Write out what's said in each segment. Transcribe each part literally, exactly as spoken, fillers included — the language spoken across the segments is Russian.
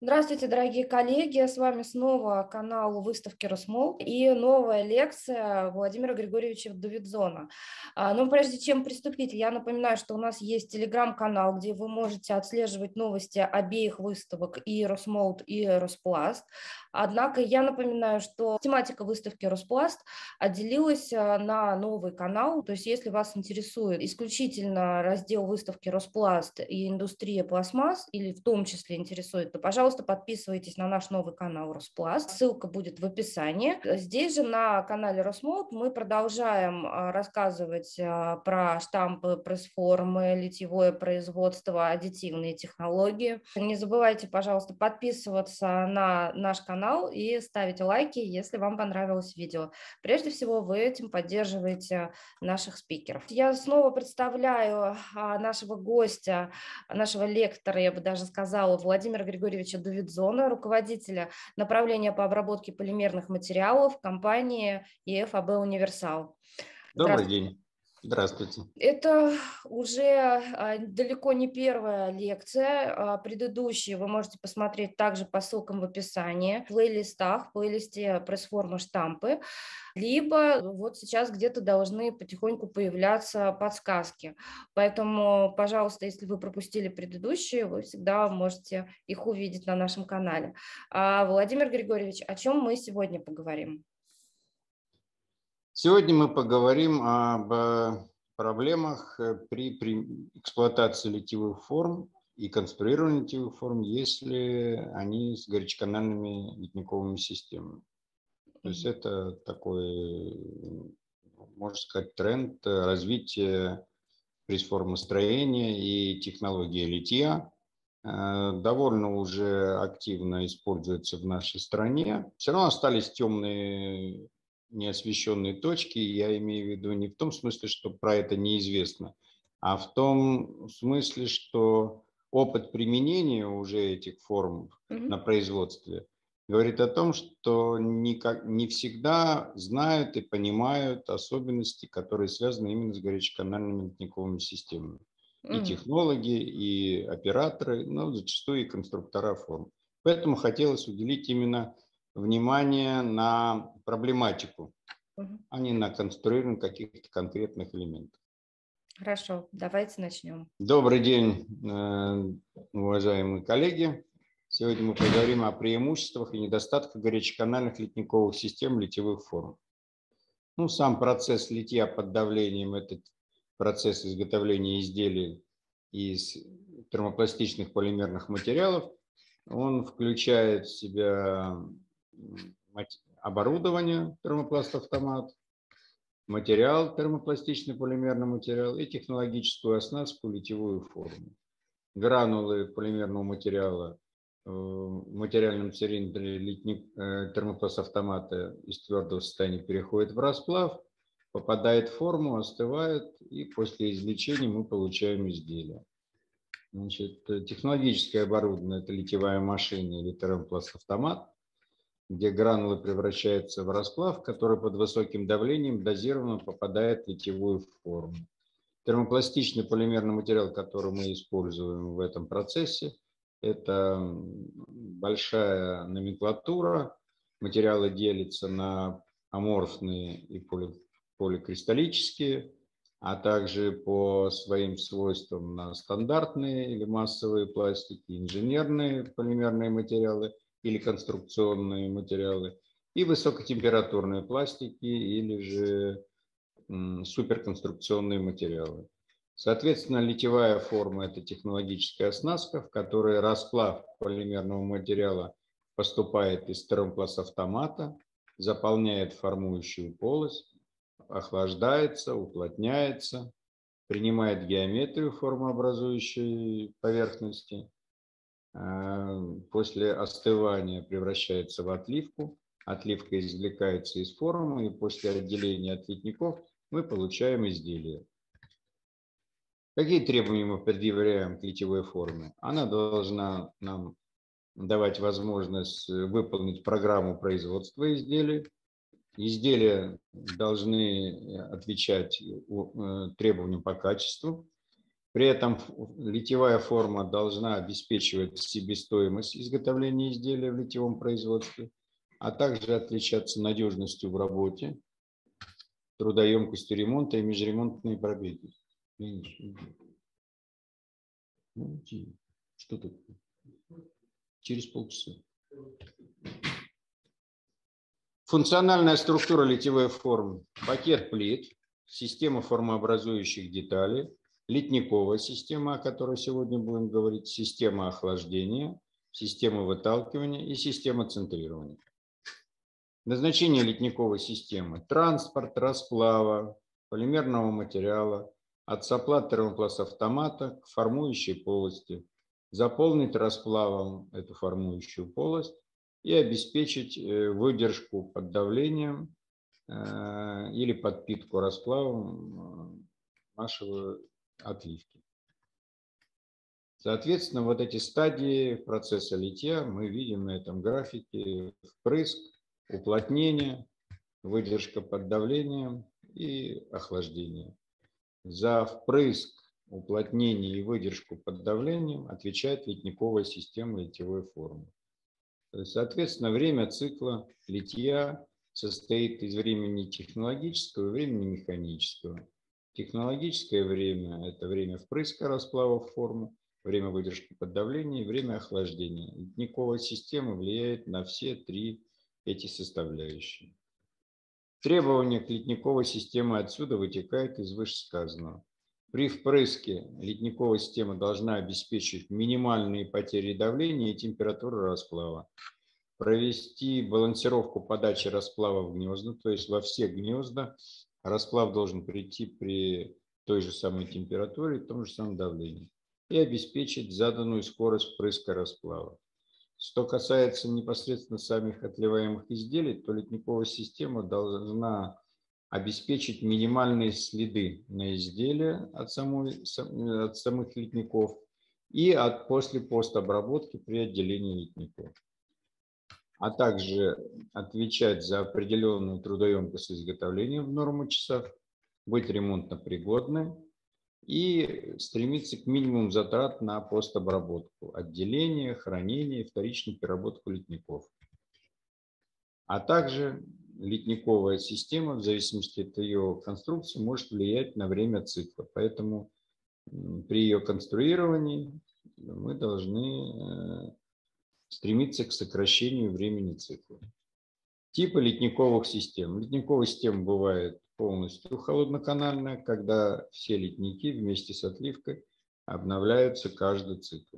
Здравствуйте, дорогие коллеги! С вами снова канал выставки «Росмолд» и новая лекция Владимира Григорьевича Дувидзона. Но прежде чем приступить, я напоминаю, что у нас есть телеграм-канал, где вы можете отслеживать новости обеих выставок, и «Росмолд», и «Роспласт». Однако я напоминаю, что тематика выставки «Роспласт» отделилась на новый канал. То есть если вас интересует исключительно раздел выставки «Роспласт» и индустрия пластмасс, или в том числе интересует, то, пожалуйста, Пожалуйста, подписывайтесь на наш новый канал Роспласт. Ссылка будет в описании. Здесь же на канале Росмолд мы продолжаем рассказывать про штампы, пресс-формы, литьевое производство, аддитивные технологии. Не забывайте, пожалуйста, подписываться на наш канал и ставить лайки, если вам понравилось видео. Прежде всего, вы этим поддерживаете наших спикеров. Я снова представляю нашего гостя, нашего лектора, я бы даже сказала, Владимира Григорьевича Дувидзона, руководителя направления по обработке полимерных материалов компании ИФ АБ Универсал. Добрый день. Здравствуйте. Это уже далеко не первая лекция. Предыдущие вы можете посмотреть также по ссылкам в описании, в плейлистах, в плейлисте пресс-формы штампы, либо вот сейчас где-то должны потихоньку появляться подсказки. Поэтому, пожалуйста, если вы пропустили предыдущие, вы всегда можете их увидеть на нашем канале. Владимир Григорьевич, о чем мы сегодня поговорим? Сегодня мы поговорим об проблемах при, при эксплуатации литьевых форм и конструировании литьевых форм, если они с горячеканальными литниковыми системами. То есть это такой, можно сказать, тренд развития пресс-формостроения и технологии литья. Довольно уже активно используется в нашей стране. Все равно остались темные неосвещенные точки, я имею в виду не в том смысле, что про это неизвестно, а в том смысле, что опыт применения уже этих форм Mm-hmm. на производстве говорит о том, что никак, не всегда знают и понимают особенности, которые связаны именно с горячеканальными литниковыми системами. Mm-hmm. И технологи, и операторы, но зачастую и конструктора форм. Поэтому хотелось уделить именно внимание на проблематику, угу. а не на конструирование каких-то конкретных элементов. Хорошо, давайте начнем. Добрый день, уважаемые коллеги. Сегодня мы поговорим о преимуществах и недостатках горячеканальных литниковых систем литьевых форм. Ну, сам процесс литья под давлением – это процесс изготовления изделий из термопластичных полимерных материалов. Он включает в себя оборудование термопласт-автомат, материал термопластичный полимерный материал и технологическую оснастку литьевую форму. Гранулы полимерного материала в материальном цилиндре литник, термопласт-автомата из твердого состояния переходит в расплав, попадает в форму, остывает, и после извлечения мы получаем изделие. Значит, технологическое оборудование – это литьевая машина или термопласт-автомат, где гранулы превращаются в расплав, который под высоким давлением дозированно попадает в литьевую форму. Термопластичный полимерный материал, который мы используем в этом процессе, это большая номенклатура. Материалы делятся на аморфные и поликристаллические, а также по своим свойствам на стандартные или массовые пластики, инженерные полимерные материалы или конструкционные материалы, и высокотемпературные пластики или же суперконструкционные материалы. Соответственно, литьевая форма – это технологическая оснастка, в которой расплав полимерного материала поступает из термопласт-автомата, заполняет формующую полость, охлаждается, уплотняется, принимает геометрию формообразующей поверхности, после остывания превращается в отливку, отливка извлекается из формы, и после отделения от литников мы получаем изделие. Какие требования мы предъявляем к литьевой форме? Она должна нам давать возможность выполнить программу производства изделий. Изделия должны отвечать требованиям по качеству. При этом литьевая форма должна обеспечивать себестоимость изготовления изделия в литьевом производстве, а также отличаться надежностью в работе, трудоемкостью ремонта и межремонтные пробеги. Что тут? Через полчаса. Функциональная структура литьевой формы. Пакет плит, система формообразующих деталей, литниковая система, о которой сегодня будем говорить, система охлаждения, система выталкивания и система центрирования. Назначение литниковой системы – транспорт, расплава, полимерного материала, от сопла термопласт автомата к формующей полости, заполнить расплавом эту формующую полость и обеспечить выдержку под давлением или подпитку расплавом нашего отливки. Соответственно, вот эти стадии процесса литья мы видим на этом графике: впрыск, уплотнение, выдержка под давлением и охлаждение. За впрыск, уплотнение и выдержку под давлением отвечает литниковая система литьевой формы. Соответственно, время цикла литья состоит из времени технологического и времени механического. Технологическое время – это время впрыска расплава в форму, время выдержки под давлением и время охлаждения. Литниковая система влияет на все три эти составляющие. Требования к литниковой системе отсюда вытекают из вышесказанного. При впрыске литниковая система должна обеспечить минимальные потери давления и температуры расплава, провести балансировку подачи расплава в гнезда, то есть во все гнезда расплав должен прийти при той же самой температуре и том же самом давлении, и обеспечить заданную скорость впрыска расплава. Что касается непосредственно самих отливаемых изделий, то литниковая система должна обеспечить минимальные следы на изделие от, самой, от самых литников и от после постобработки при отделении литников, а также отвечать за определенную трудоемкость изготовления в норму часов, быть ремонтно пригодной и стремиться к минимуму затрат на постобработку, отделение, хранение и вторичную переработку литников, а также литниковая система, в зависимости от ее конструкции, может влиять на время цикла. Поэтому при ее конструировании мы должны стремиться к сокращению времени цикла. Типы литниковых систем. Литниковая система бывает полностью холодноканальная, когда все литники вместе с отливкой обновляются каждый цикл.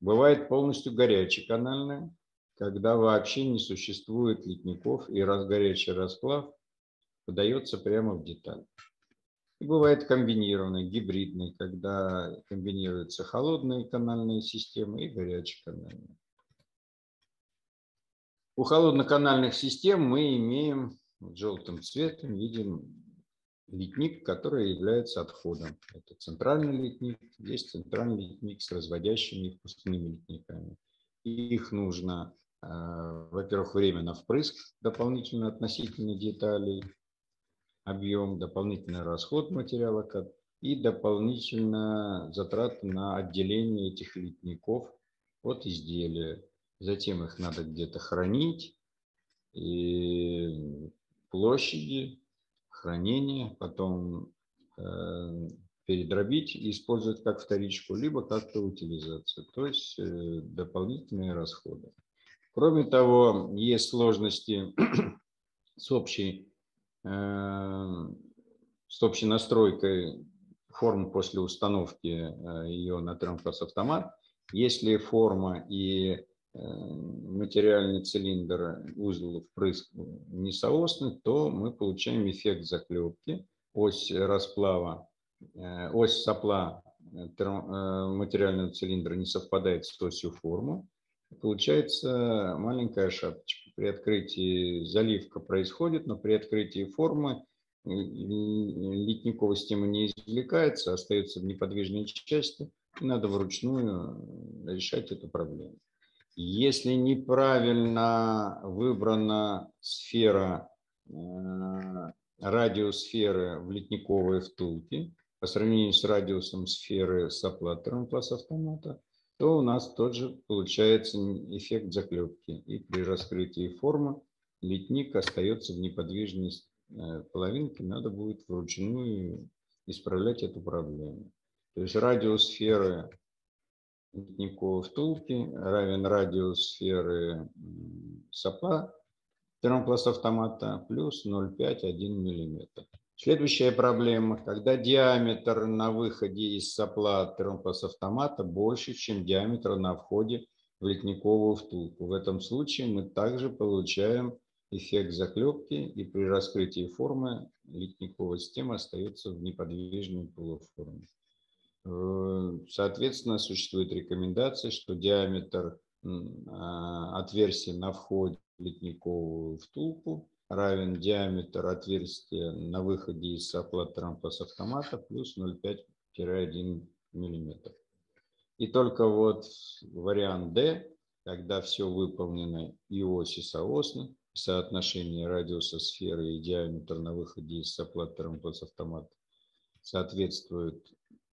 Бывает полностью горячеканальная, когда вообще не существует литников и разгорячий расплав подается прямо в деталь. И бывает комбинированный, гибридный, когда комбинируются холодные канальные системы и горячие канальные. У холодноканальных систем мы имеем желтым цветом, видим литник, который является отходом. Это центральный литник, здесь центральный литник с разводящими и впускными литниками. Их нужно, во-первых, время на впрыск, дополнительно относительно деталей, объем, дополнительный расход материала и дополнительно затраты на отделение этих литников от изделия. Затем их надо где-то хранить, и площади, хранение, потом передробить и использовать как вторичку, либо как-то утилизацию, то есть дополнительные расходы. Кроме того, есть сложности с общей, с общей настройкой форм после установки ее на термопласт автомат. Если форма и материальный цилиндр узла впрыск не соосны, то мы получаем эффект заклепки, ось расплава. Ось сопла материального цилиндра не совпадает с осью формы. Получается маленькая шапочка. При открытии заливка происходит, но при открытии формы литниковая система не извлекается, остаются неподвижные части. И надо вручную решать эту проблему. Если неправильно выбрана сфера, радиус сферы в литниковой втулке, по сравнению с радиусом сферы с оплатором класса автомата, то у нас тот же получается эффект заклепки. И при раскрытии формы литник остается в неподвижной половинке, надо будет вручную исправлять эту проблему. То есть радиус сферы литниковой втулки равен радиус сферы сопла термопласт автомата плюс ноль целых пять десятых миллиметра. Следующая проблема, когда диаметр на выходе из сопла термопласт автомата больше, чем диаметр на входе в литниковую втулку. В этом случае мы также получаем эффект заклепки, и при раскрытии формы литниковая система остается в неподвижной полуформе. Соответственно, существует рекомендация, что диаметр отверстия на входе в литниковую втулку равен диаметр отверстия на выходе из сопла термопласт автомата плюс ноль целых пять десятых миллиметра. И только вот вариант D, когда все выполнено и оси соосно, соотношение радиуса сферы и диаметр на выходе из сопла термопласт автомата соответствует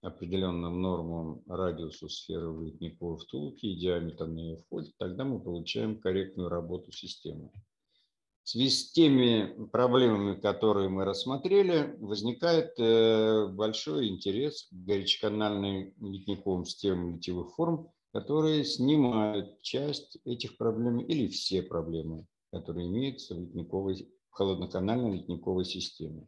определенным нормам радиусу сферы в литниковой втулке и диаметр на ее входе, тогда мы получаем корректную работу системы. В связи с теми проблемами, которые мы рассмотрели, возникает большой интерес к горячеканальной литниковым системам литевых форм, которые снимают часть этих проблем или все проблемы, которые имеются в литниковой, холодноканальной литниковой системе.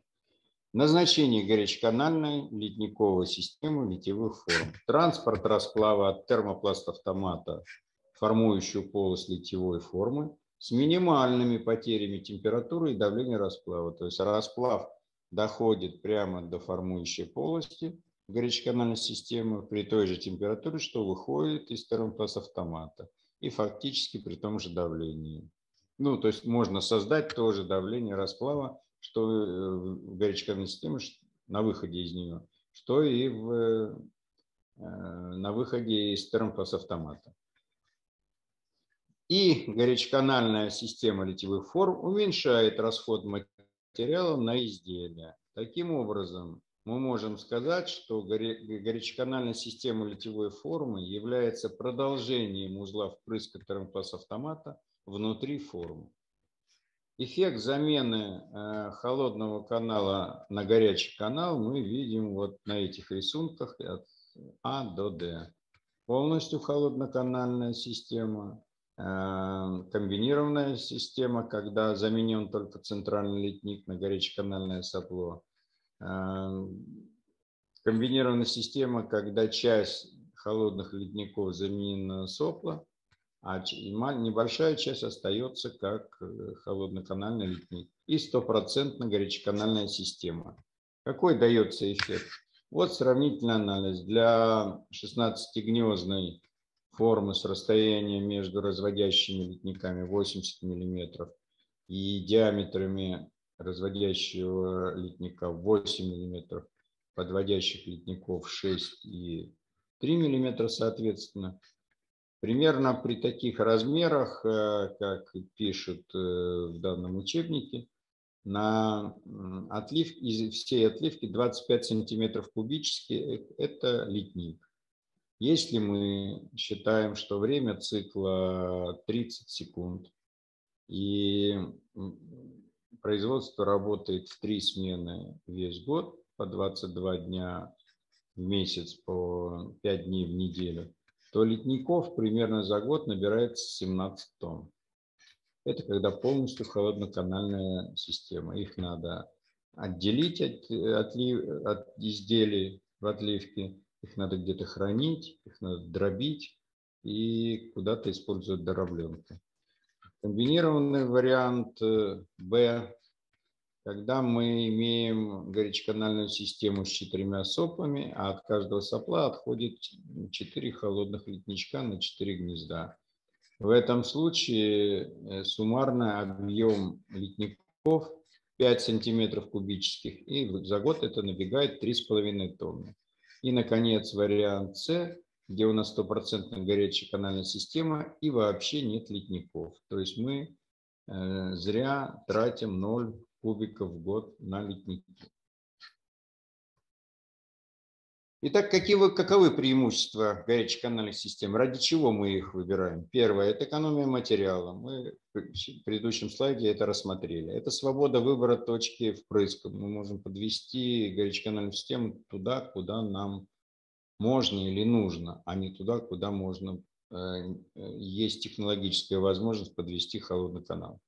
Назначение горячеканальной литниковой системы литевых форм. Транспорт расплава от термопласт-автомата, формующую полость литевой формы, с минимальными потерями температуры и давления расплава. То есть расплав доходит прямо до формующей полости горячеканальной системы при той же температуре, что выходит из термопласт-автомата, и фактически при том же давлении. Ну, то есть можно создать то же давление расплава, что в горячеканальной системе на выходе из нее, что и в, на выходе из термопласт-автомата. И горячеканальная система литевых форм уменьшает расход материала на изделие. Таким образом, мы можем сказать, что горячеканальная система литевой формы является продолжением узла впрыска термопласт-автомата внутри формы. Эффект замены холодного канала на горячий канал мы видим вот на этих рисунках от А до Д. Полностью холодноканальная система, комбинированная система, когда заменен только центральный литник на горячеканальное сопло. Комбинированная система, когда часть холодных литников заменена на сопло, а небольшая часть остается как холодноканальный литник. И стопроцентно горячеканальная система. Какой дается эффект? Вот сравнительный анализ. Для шестнадцатигнездной формы с расстоянием между разводящими литниками восемьдесят миллиметров и диаметрами разводящего литника восемь миллиметров, подводящих литников шесть и три миллиметра соответственно. Примерно при таких размерах, как пишут в данном учебнике, на отлив, из всей отливки двадцать пять сантиметров кубических – это литник. Если мы считаем, что время цикла тридцать секунд, и производство работает в три смены весь год, по двадцать два дня в месяц, по пять дней в неделю, то литников примерно за год набирается семнадцать тонн. Это когда полностью холодноканальная система. Их надо отделить от, от, от изделий в отливке, их надо где-то хранить, их надо дробить и куда-то использовать дробленку. Комбинированный вариант Б, когда мы имеем горячеканальную систему с четырьмя соплами, а от каждого сопла отходит четыре холодных литничка на четыре гнезда. В этом случае суммарно объем литников пять сантиметров кубических, и за год это набегает три с половиной тонны. И, наконец, вариант С, где у нас стопроцентно горячеканальная система и вообще нет литников. То есть мы зря тратим ноль кубиков в год на литники. Итак, какие, каковы преимущества горячих канальных систем? Ради чего мы их выбираем? Первое – это экономия материала. Мы в предыдущем слайде это рассмотрели. Это свобода выбора точки впрыска. Мы можем подвести горячеканальную систему туда, куда нам можно или нужно, а не туда, куда можно. Есть технологическая возможность подвести холодный канал.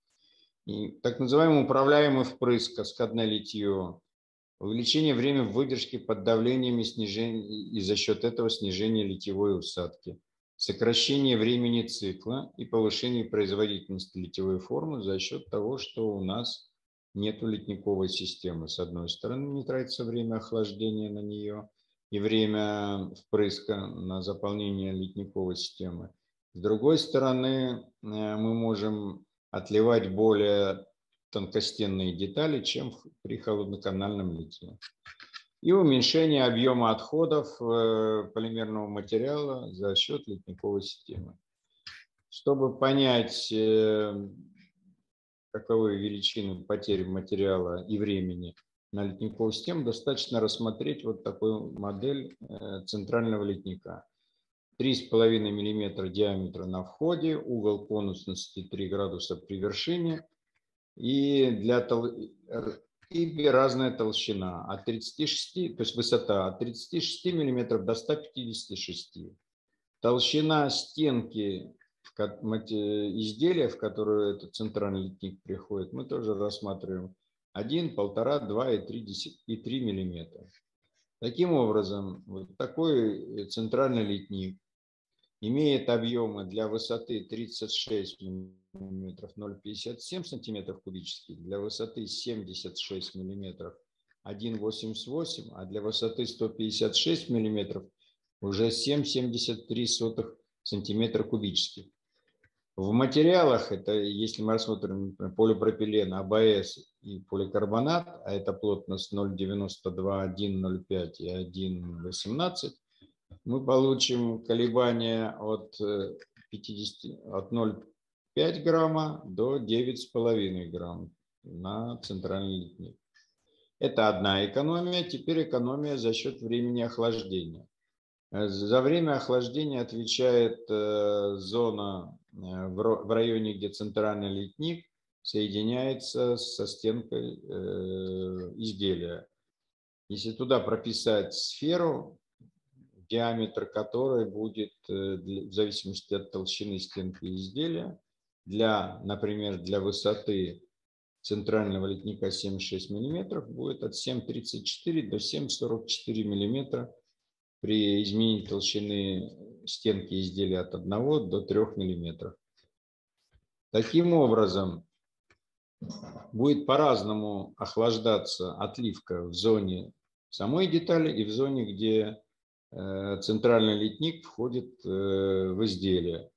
И так называемый управляемый впрыск, каскадное литье. Увеличение времени выдержки под давлением и, снижение, и за счет этого снижение литьевой усадки. Сокращение времени цикла и повышение производительности литьевой формы за счет того, что у нас нет литниковой системы. С одной стороны, не тратится время охлаждения на нее и время впрыска на заполнение литниковой системы. С другой стороны, мы можем отливать более тонкостенные детали, чем при холодноканальном литье. И уменьшение объема отходов полимерного материала за счет литниковой системы. Чтобы понять, каковы величины потери материала и времени на литниковую систему, достаточно рассмотреть вот такую модель центрального литника. три с половиной миллиметра диаметра на входе, угол конусности три градуса при вершине. И, для тол... и разная толщина, от тридцати шести, то есть высота от тридцати шести миллиметров до ста пятидесяти шести. Толщина стенки изделия, в которую этот центральный литник приходит, мы тоже рассматриваем один, полтора, два и три миллиметра. Таким образом, вот такой центральный литник имеет объемы для высоты тридцать шесть миллиметров ноль целых пятьдесят семь сотых сантиметра кубических, для высоты семьдесят шесть миллиметров один целых восемьдесят восемь сотых, а для высоты сто пятьдесят шесть миллиметров уже семь целых семьдесят три сотых сантиметра кубических. В материалах, это если мы рассмотрим, например, полипропилен, АБС и поликарбонат, а это плотность ноль целых девяносто два, один целых ноль пять и один целых восемнадцать сотых, мы получим колебания от, от ноль целых пяти десятых грамма до девяти целых пяти десятых грамм на центральный литник. Это одна экономия. Теперь экономия за счет времени охлаждения. За время охлаждения отвечает зона в районе, где центральный литник соединяется со стенкой изделия. Если туда прописать сферу, диаметр которой будет в зависимости от толщины стенки изделия, для, например, для высоты центрального литника семь целых шесть десятых миллиметра будет от семь целых тридцать четыре сотых до семь целых сорок четыре сотых миллиметра при изменении толщины стенки изделия от одного до трёх миллиметров. Таким образом, будет по-разному охлаждаться отливка в зоне самой детали и в зоне, где центральный литник входит в изделие.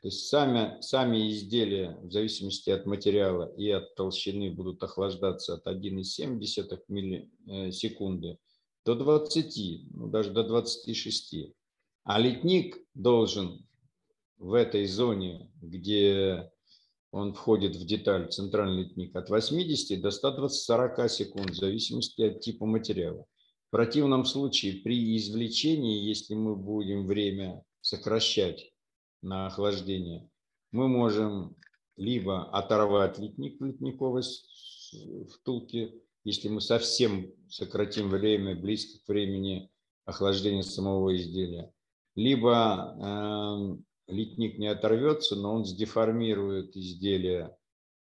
То есть сами, сами изделия в зависимости от материала и от толщины будут охлаждаться от одной целой семи десятых миллисекунды до двадцати, ну, даже до двадцати шести. А литник должен в этой зоне, где он входит в деталь, центральный литник, от восьмидесяти до ста сорока секунд в зависимости от типа материала. В противном случае при извлечении, если мы будем время сокращать на охлаждение, мы можем либо оторвать литник в литниковой втулке, если мы совсем сократим время, близко к времени охлаждения самого изделия, либо э, литник не оторвется, но он сдеформирует изделие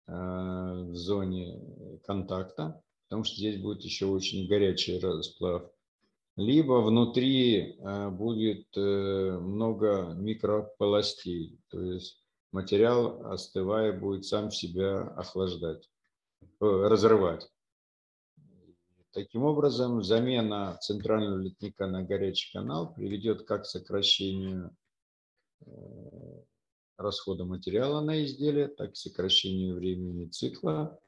э, в зоне контакта, потому что здесь будет еще очень горячий расплав. Либо внутри будет много микрополостей, то есть материал, остывая, будет сам себя охлаждать, разрывать. Таким образом, замена центрального литника на горячий канал приведет как к сокращению расхода материала на изделие, так и к сокращению времени цикла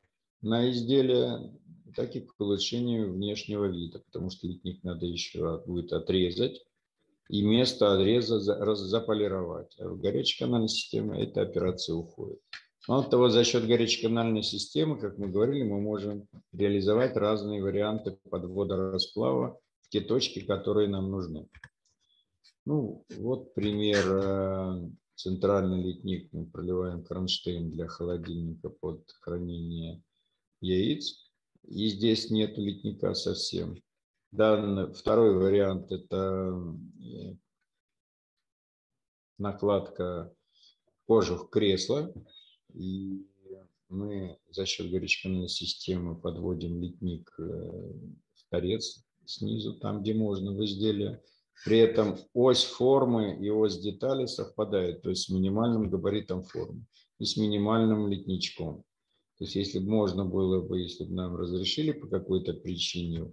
на изделие, так и к получению внешнего вида, потому что литник надо еще будет отрезать и место отреза заполировать. А в горячеканальной системе эта операция уходит. Мало того, за счет горячеканальной системы, как мы говорили, мы можем реализовать разные варианты подвода расплава те точки, которые нам нужны. Ну, вот пример. Центральный литник мы проливаем кронштейн для холодильника под хранение яиц. И здесь нет литника совсем. Данный, второй вариант – это накладка кожух кресла. И мы за счет горячекаменной системы подводим литник в торец снизу, там, где можно, в изделии. При этом ось формы и ось детали совпадают, то есть с минимальным габаритом формы и с минимальным литничком. То есть если бы можно было бы, если бы нам разрешили по какой-то причине,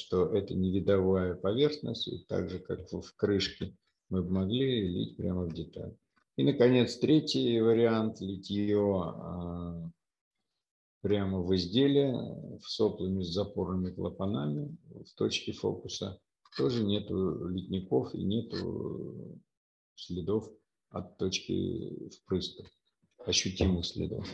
что это не видовая поверхность, и так же, как в крышке, мы бы могли лить прямо в деталь. И, наконец, третий вариант – литье прямо в изделии, в соплами с запорными клапанами, в точке фокуса. Тоже нету литников и нету следов от точки впрыска, ощутимых следов.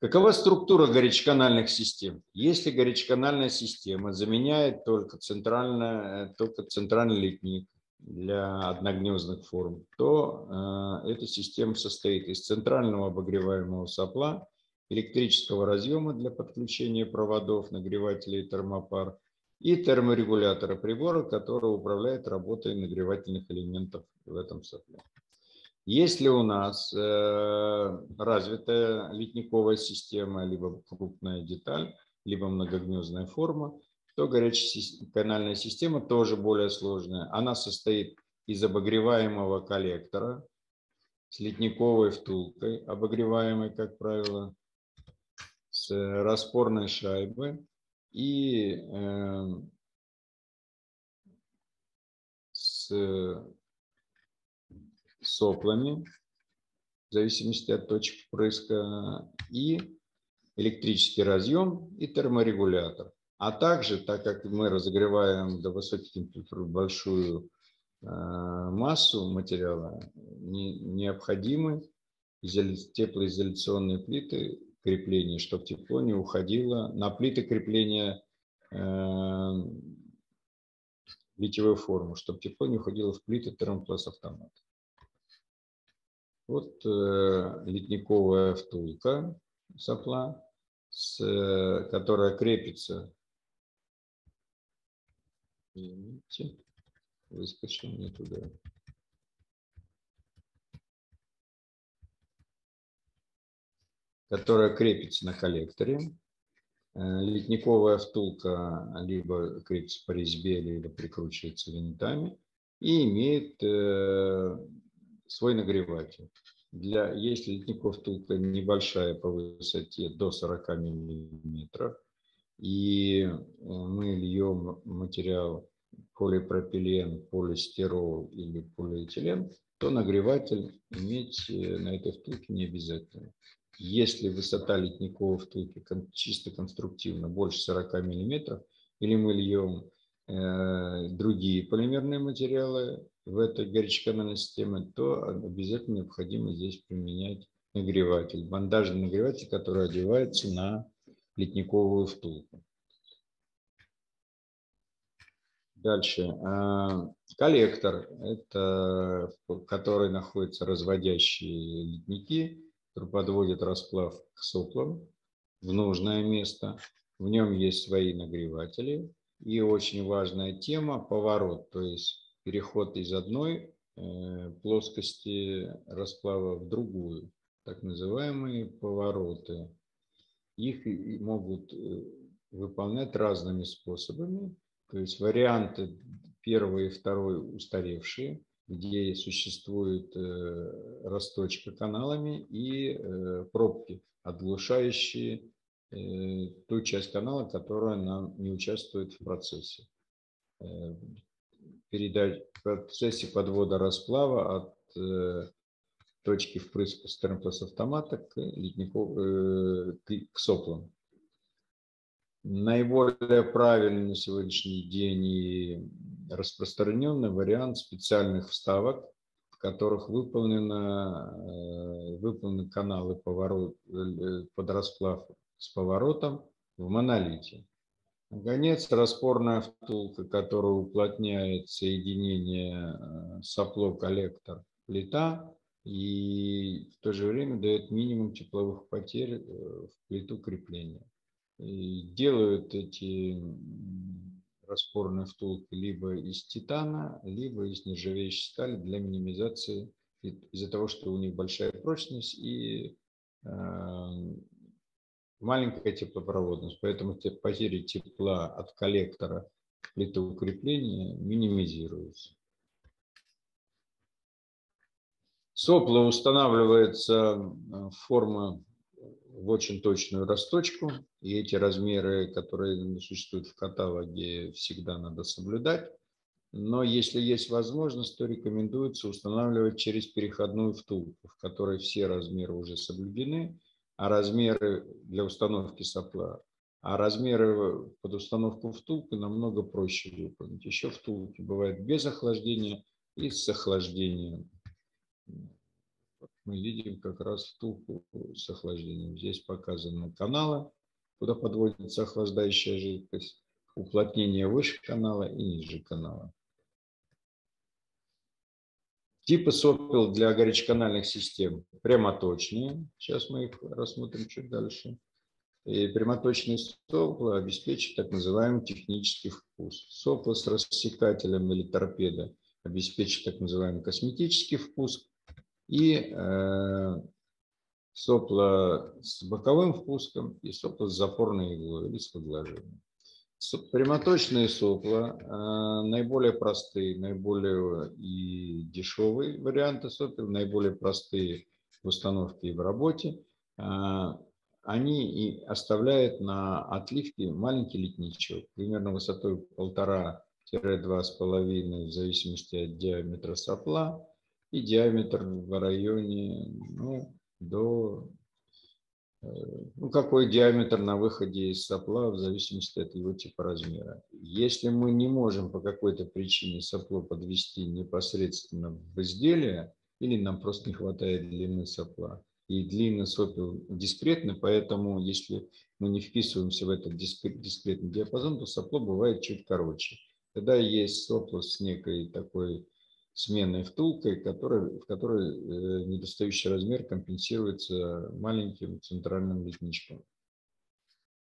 Какова структура горячеканальных систем? Если горячеканальная система заменяет только, центрально, только центральный литник для одногнездных форм, то э, эта система состоит из центрального обогреваемого сопла, электрического разъема для подключения проводов, нагревателей термопар, и терморегулятора прибора, который управляет работой нагревательных элементов в этом сопле. Если у нас э, развитая литниковая система, либо крупная деталь, либо многогнездная форма, то горячеканальная система тоже более сложная. Она состоит из обогреваемого коллектора с литниковой втулкой, обогреваемой, как правило, с распорной шайбой, и э, с соплами, в зависимости от точек впрыска, и электрический разъем, и терморегулятор. А также, так как мы разогреваем до высоких температур большую э, массу материала, не, необходимы теплоизоляционные плиты, крепление, чтобы тепло не уходило на плиты крепления э, литьевой формы, чтобы тепло не уходило в плиты ThermoPlast автомат. Вот э, литниковая втулка сопла, с, э, которая крепится. Извините, выскочил не туда. Которая крепится на коллекторе. Литниковая втулка либо крепится по резьбе, либо прикручивается винтами и имеет э, свой нагреватель. Для, если литниковая втулка небольшая по высоте до сорока миллиметров, и мы льем материал полипропилен, полистирол или полиэтилен, то нагреватель иметь на этой втулке не обязательно. Если высота литниковой втулки чисто конструктивно больше сорока миллиметров, или мы льем э, другие полимерные материалы в этой горячеканальной системе, то обязательно необходимо здесь применять нагреватель. Бандажный нагреватель, который одевается на литниковую втулку. Дальше. Коллектор, это, в который находятся разводящие литники, подводит расплав к соплам в нужное место. В нем есть свои нагреватели. И очень важная тема – поворот, то есть переход из одной плоскости расплава в другую. Так называемые повороты. Их могут выполнять разными способами. То есть варианты первый и второй устаревшие, где существует э, расточка каналами и э, пробки, отглушающие э, ту часть канала, которая нам не участвует в процессе. Э, передать, в процессе подвода расплава от э, точки впрыска с ThermoPlast автомата к, литнику, э, к, к соплам. Наиболее правильный на сегодняшний день и распространенный вариант специальных вставок, в которых выполнены, выполнены каналы поворот, под расплав с поворотом в монолите. Гонец – распорная втулка, которая уплотняет соединение сопло-коллектор плита и в то же время дает минимум тепловых потерь в плиту крепления. И делают эти распорные втулки либо из титана, либо из нержавеющей стали для минимизации, из-за того, что у них большая прочность и маленькая теплопроводность, поэтому потери тепла от коллектора к плиту укрепления минимизируются. Сопла устанавливаются в форму в очень точную расточку, и эти размеры, которые существуют в каталоге, всегда надо соблюдать. Но если есть возможность, то рекомендуется устанавливать через переходную втулку, в которой все размеры уже соблюдены, а размеры для установки сопла, а размеры под установку втулки намного проще выполнить. Еще втулки бывают без охлаждения и с охлаждением. Вот мы видим как раз втулку с охлаждением. Здесь показаны каналы, куда подводится охлаждающая жидкость, уплотнение выше канала и ниже канала. Типы сопел для горячеканальных систем прямоточные. Сейчас мы их рассмотрим чуть дальше. И прямоточные сопла обеспечат так называемый технический вкус. Сопла с рассекателем или торпедо обеспечат так называемый косметический впуск. И э, сопла с боковым впуском и сопла с запорной иглой или с подложением. Прямоточные сопла э, наиболее простые, наиболее и дешевые варианты сопел, наиболее простые в установке и в работе. Э, они и оставляют на отливке маленький литничок, примерно высотой полтора-два с половиной в зависимости от диаметра сопла, и диаметр в районе ну, до... Ну, какой диаметр на выходе из сопла в зависимости от его типа размера. Если мы не можем по какой-то причине сопло подвести непосредственно в изделие, или нам просто не хватает длины сопла, и длина сопел дискретна, поэтому если мы не вписываемся в этот дискретный диапазон, то сопло бывает чуть короче. Тогда есть сопло с некой такой сменной втулкой, которой, в которой э, недостающий размер компенсируется маленьким центральным литничком.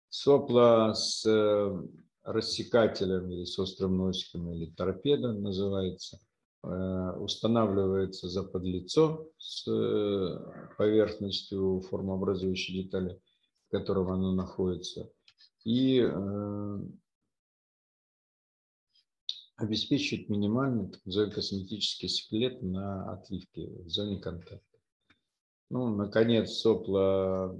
Сопла с э, рассекателем или с острым носиком или торпедо называется, э, устанавливается за подлицо с э, поверхностью формообразующей детали, в котором оно находится, и э, обеспечивает минимальный косметический скелет на отливке в зоне контакта. Ну, наконец, сопла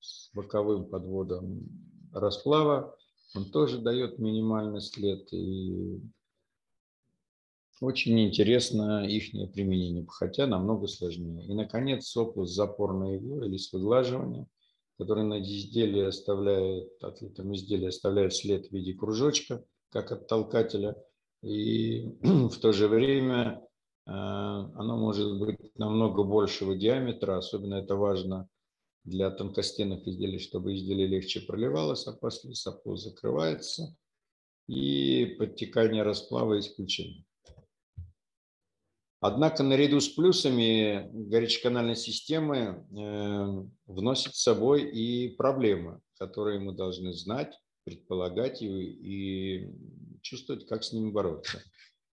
с боковым подводом расплава. Он тоже дает минимальный след. И очень интересно их применение, хотя намного сложнее. И, наконец, сопла с запорной иглой или с выглаживанием, который на изделии оставляет, отлитом изделии оставляет след в виде кружочка, как от толкателя, и в то же время э, оно может быть намного большего диаметра, особенно это важно для тонкостенных изделий, чтобы изделие легче проливалось, а после сопло закрывается, и подтекание расплава исключено. Однако наряду с плюсами горячеканальной системы э, вносит с собой и проблемы, которые мы должны знать, предполагать и, и чувствовать, как с ними бороться.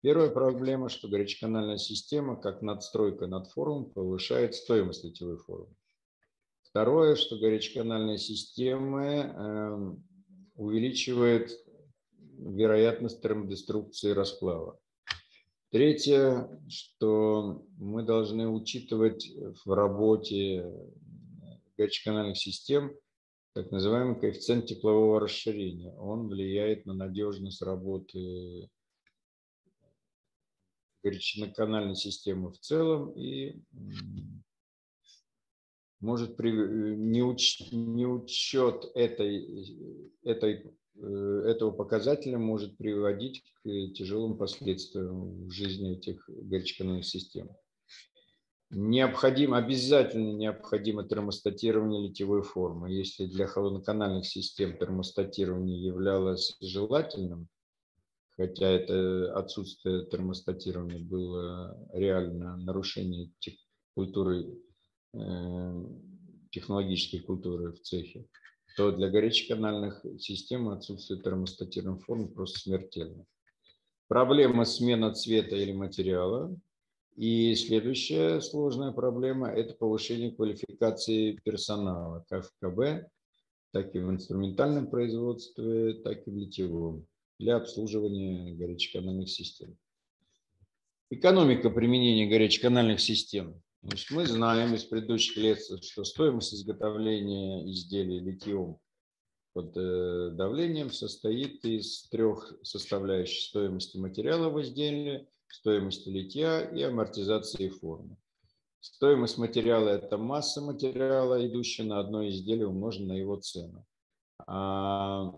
Первая проблема, что горячеканальная система, как надстройка над форумом, повышает стоимость литьевой формы. Второе, что горячеканальные системы э, увеличивает вероятность термодеструкции расплава. Третье, что мы должны учитывать в работе горячеканальных систем, так называемый коэффициент теплового расширения. Он влияет на надежность работы горячеканальной системы в целом и может при неучет этой, этой, этого показателя может приводить к тяжелым последствиям в жизни этих горячеканальных систем. Необходимо, обязательно необходимо термостатирование литьевой формы. Если для холодноканальных систем термостатирование являлось желательным, хотя это отсутствие термостатирования было реально нарушение тех, культуры, э, технологической культуры в цехе, то для горячеканальных систем отсутствие термостатированной формы просто смертельно. Проблема смена цвета или материала. И следующая сложная проблема – это повышение квалификации персонала, как в КБ, так и в инструментальном производстве, так и в литьевом, для обслуживания горячеканальных систем. Экономика применения горячеканальных систем. Значит, мы знаем из предыдущих лекций, что стоимость изготовления изделий литьевым под давлением состоит из трех составляющих: стоимости материала в изделии, стоимости литья и амортизации формы. Стоимость материала – это масса материала, идущая на одно изделие, умноженная на его цену. А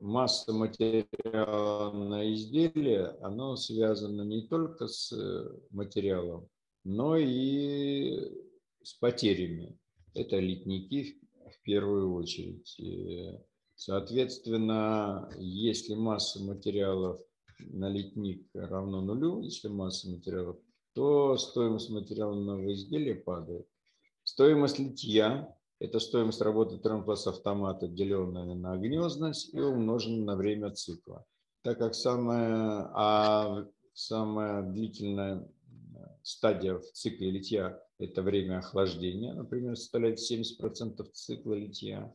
масса материала на изделие, она связана не только с материалом, но и с потерями. Это литники в первую очередь. Соответственно, если масса материалов на литник равно нулю, если масса материалов, то стоимость материала нового изделия падает. Стоимость литья – это стоимость работы термопласт автомата, деленная на гнездность и умноженная на время цикла. Так как самая, а самая длительная стадия в цикле литья – это время охлаждения, например, составляет семьдесят процентов цикла литья,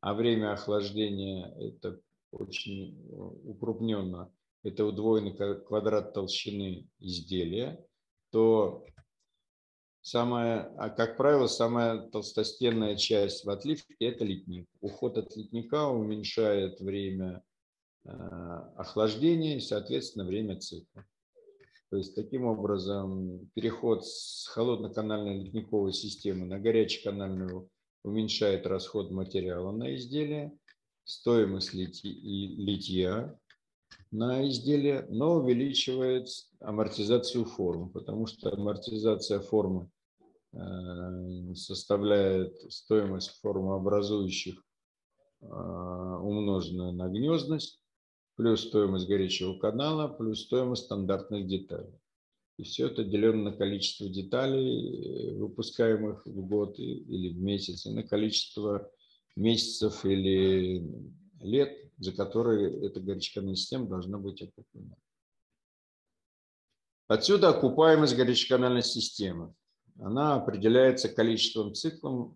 а время охлаждения – это очень укрупненно, это удвоенный квадрат толщины изделия, то, самая, как правило, самая толстостенная часть в отливке – это литник. Уход от литника уменьшает время охлаждения и, соответственно, время цикла. То есть, таким образом, переход с холодноканальной литниковой системы на горячеканальную уменьшает расход материала на изделие, стоимость литья на изделие, но увеличивает амортизацию формы, потому что амортизация формы составляет стоимость формообразующих, умноженную на гнездность, плюс стоимость горячего канала, плюс стоимость стандартных деталей. И все это делено на количество деталей, выпускаемых в год или в месяц, и на количество месяцев или лет, за которые эта горячеканальная система должна быть окуплена. Отсюда окупаемость горячеканальной системы. Она определяется количеством циклов,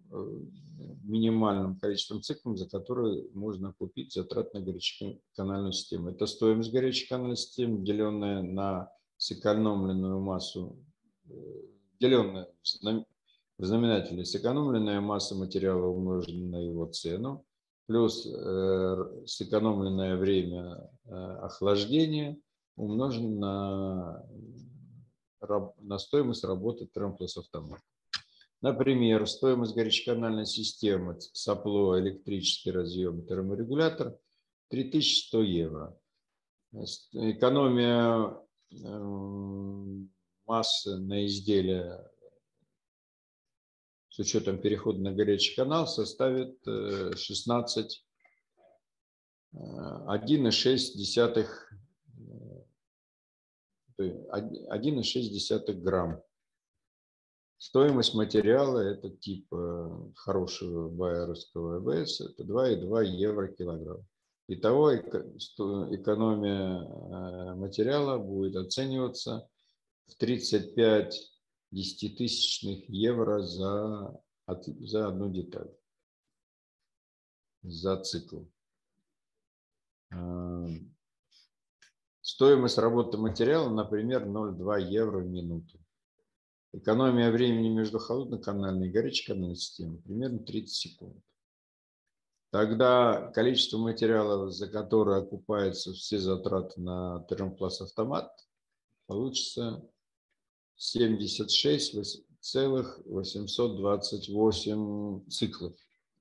минимальным количеством циклов, за которые можно окупить затрат на горячеканальную систему. Это стоимость горячеканальной системы, деленная на сэкономленную массу, деленная в знаменателе сэкономленная масса материала, умноженная на его цену, плюс сэкономленное время охлаждения умножено на, на стоимость работы термопласт автомата. Например, стоимость горячеканальной системы сопло, электрический разъем, терморегулятор три тысячи сто евро. Экономия массы на изделие с учетом перехода на горячий канал составит шестнадцать, одна целая шесть десятых грамм. Стоимость материала, это типа хорошего байеровского АБС, это два и две десятых евро килограмм. Итого экономия материала будет оцениваться в тридцать пять десятитысячных евро за, за одну деталь, за цикл. Стоимость работы материала, например, ноль целых две десятых евро в минуту. Экономия времени между холодноканальной и горячеканальной системой примерно тридцать секунд. Тогда количество материалов, за которое окупаются все затраты на термопласт автомат, получится семьдесят шесть целых восемьсот двадцать восемь циклов.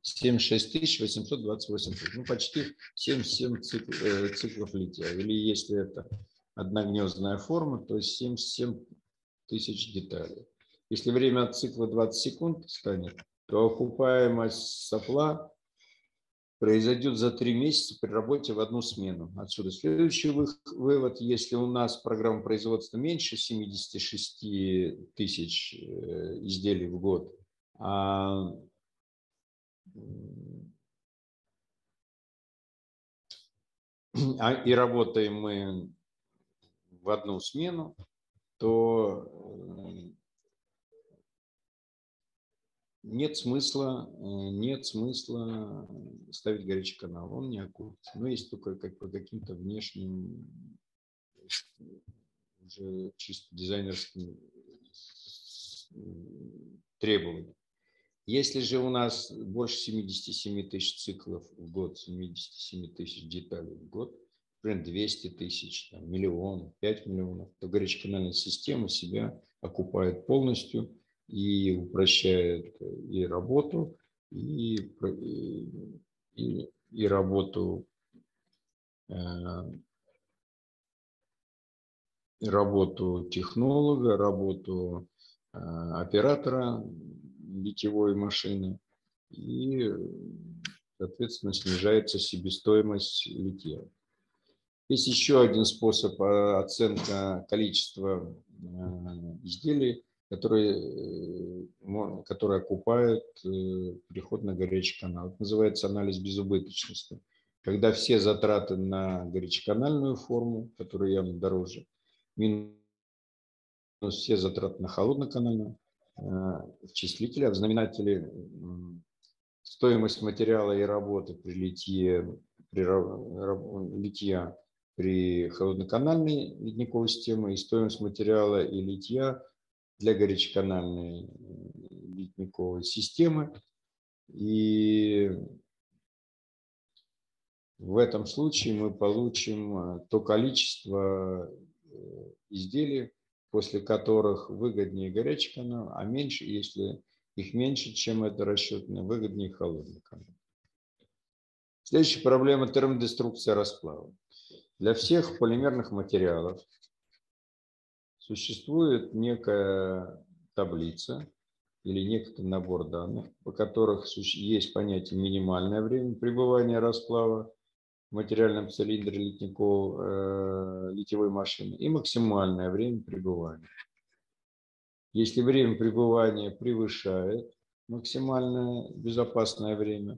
семьдесят шесть тысяч восемьсот двадцать восемь циклов. Ну, почти семьдесят семь циклов литья. Или если это одногнездная форма, то семьдесят семь тысяч деталей. Если время от цикла двадцать секунд станет, то окупаемость сопла произойдет за три месяца при работе в одну смену. Отсюда следующий вывод. Если у нас программа производства меньше семидесяти шести тысяч изделий в год, а и работаем мы в одну смену, то нет смысла, нет смысла ставить горячий канал. Он не окупится. Но есть только как по каким-то внешним, уже чисто дизайнерским требованиям. Если же у нас больше семидесяти семи тысяч циклов в год, семидесяти семи тысяч деталей в год, например, двести тысяч, там, миллион, пять миллионов, то горячеканальная система себя окупает полностью и упрощает и работу, и, и, и работу, э, работу технолога, работу э, оператора литьевой машины, и, соответственно, снижается себестоимость литья. Есть еще один способ оценка количества изделий, которые, которые окупают переход на горячий канал. Это называется анализ безубыточности. Когда все затраты на горячеканальную форму, которая явно дороже, минус все затраты на холодноканальную, в числителе, а в знаменателе стоимость материала и работы при литье, при, литья, при холодноканальной ледниковой системе и стоимость материала и литья для горячеканальной ледниковой системы. И в этом случае мы получим то количество изделий, после которых выгоднее горячий канал, а меньше, если их меньше, чем это расчетное, выгоднее холодный канал. Следующая проблема – термодеструкция расплава. Для всех полимерных материалов существует некая таблица или некий набор данных, по которых есть понятие минимальное время пребывания расплава в материальном цилиндре литниковой, э, литьевой машины и максимальное время пребывания. Если время пребывания превышает максимальное безопасное время,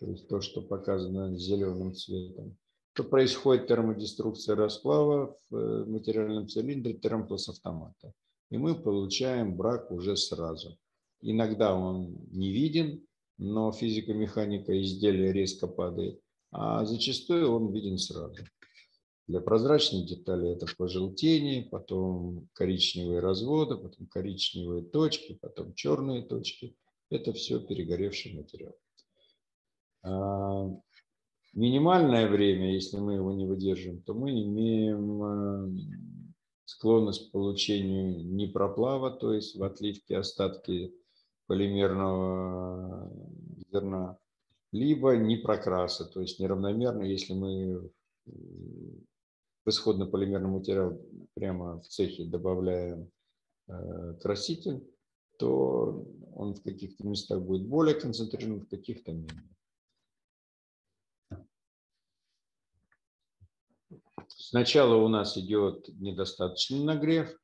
то есть то, что показано зеленым цветом, то происходит термодеструкция расплава в материальном цилиндре термопласт автомата. И мы получаем брак уже сразу. Иногда он не виден, но физико-механика изделия резко падает. А зачастую он виден сразу. Для прозрачных деталей это пожелтение, потом коричневые разводы, потом коричневые точки, потом черные точки. Это все перегоревший материал. Минимальное время, если мы его не выдержим, то мы имеем склонность к получению непроплава, то есть в отливке остатки полимерного зерна, либо непрокраса, то есть неравномерно, если мы в исходно-полимерный материал прямо в цехе добавляем краситель, то он в каких-то местах будет более концентрирован, в каких-то менее. Сначала у нас идет недостаточный нагрев,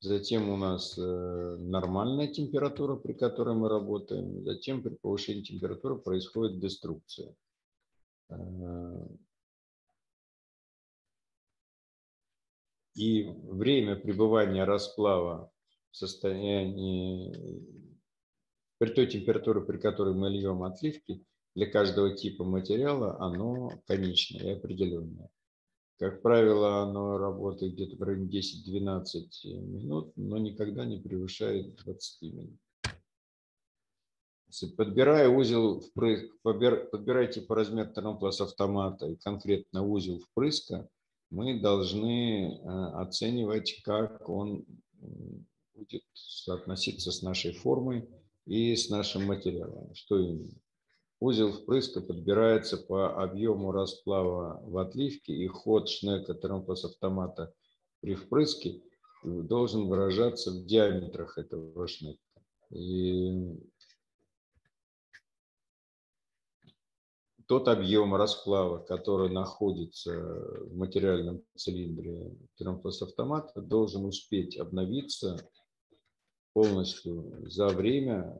затем у нас нормальная температура, при которой мы работаем. Затем при повышении температуры происходит деструкция. И время пребывания расплава в состоянии, при той температуре, при которой мы льем отливки, для каждого типа материала оно конечное и определенное. Как правило, оно работает где-то в районе десяти-двенадцати минут, но никогда не превышает двадцати минут. Подбирая узел, подбирая типа размер термопласт автомата и конкретно узел впрыска, мы должны оценивать, как он будет соотноситься с нашей формой и с нашим материалом. Что именно? Узел впрыска подбирается по объему расплава в отливке и ход шнека термопласт автомата при впрыске должен выражаться в диаметрах этого шнека. И тот объем расплава, который находится в материальном цилиндре термопласт-автомата, должен успеть обновиться полностью за время,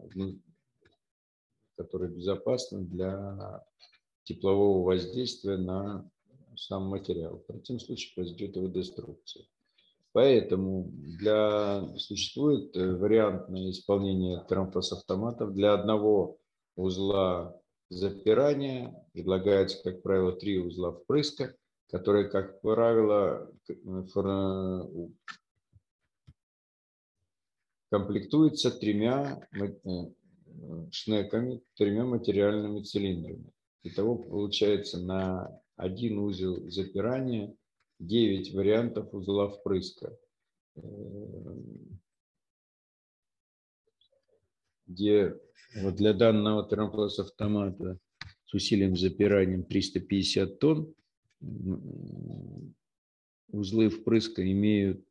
которое безопасно для теплового воздействия на сам материал. В противном случае произойдет его деструкция. Поэтому для... существует вариант на исполнение термопласт-автоматов для одного узла запирания. Предлагается, как правило, три узла впрыска, которые, как правило, комплектуются тремя шнеками, тремя материальными цилиндрами. Итого получается на один узел запирания девять вариантов узла впрыска, где вот для данного термопласт-автомата с усилием запиранием триста пятьдесят тонн узлы впрыска имеют